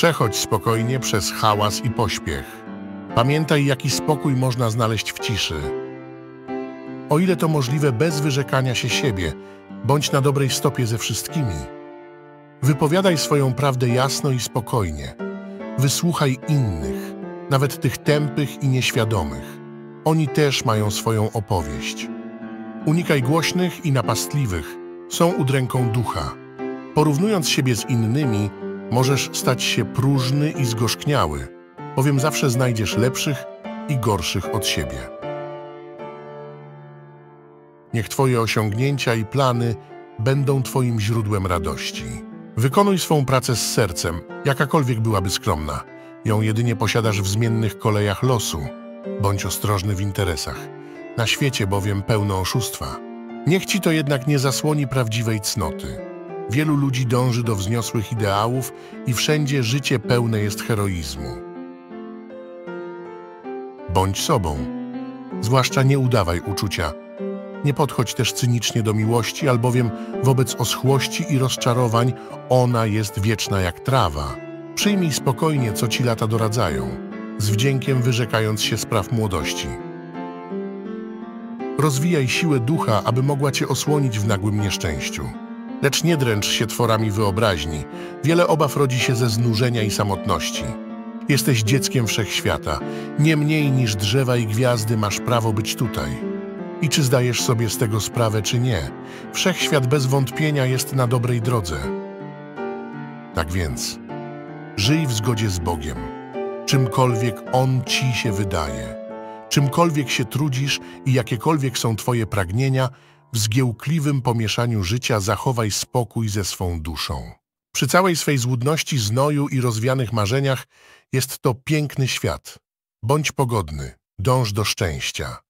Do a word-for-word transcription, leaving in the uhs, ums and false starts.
Przechodź spokojnie przez hałas i pośpiech. Pamiętaj, jaki spokój można znaleźć w ciszy. O ile to możliwe, bez wyrzekania się siebie, bądź na dobrej stopie ze wszystkimi. Wypowiadaj swoją prawdę jasno i spokojnie. Wysłuchaj innych, nawet tych tępych i nieświadomych. Oni też mają swoją opowieść. Unikaj głośnych i napastliwych, są udręką ducha. Porównując siebie z innymi, możesz stać się próżny i zgorzkniały, bowiem zawsze znajdziesz lepszych i gorszych od siebie. Niech Twoje osiągnięcia i plany będą Twoim źródłem radości. Wykonuj swą pracę z sercem, jakakolwiek byłaby skromna. Ją jedynie posiadasz w zmiennych kolejach losu. Bądź ostrożny w interesach. Na świecie bowiem pełno oszustwa. Niech Ci to jednak nie zasłoni prawdziwej cnoty. Wielu ludzi dąży do wzniosłych ideałów i wszędzie życie pełne jest heroizmu. Bądź sobą. Zwłaszcza nie udawaj uczucia. Nie podchodź też cynicznie do miłości, albowiem wobec oschłości i rozczarowań ona jest wieczna jak trawa. Przyjmij spokojnie, co Ci lata doradzają, z wdziękiem wyrzekając się spraw młodości. Rozwijaj siłę ducha, aby mogła Cię osłonić w nagłym nieszczęściu. Lecz nie dręcz się tworami wyobraźni. Wiele obaw rodzi się ze znużenia i samotności. Jesteś dzieckiem wszechświata. Nie mniej niż drzewa i gwiazdy masz prawo być tutaj. I czy zdajesz sobie z tego sprawę, czy nie? Wszechświat bez wątpienia jest na dobrej drodze. Tak więc, żyj w zgodzie z Bogiem. Czymkolwiek On Ci się wydaje. Czymkolwiek się trudzisz i jakiekolwiek są Twoje pragnienia, w zgiełkliwym pomieszaniu życia zachowaj spokój ze swą duszą. Przy całej swej złudności, znoju i rozwianych marzeniach jest to piękny świat. Bądź pogodny, dąż do szczęścia.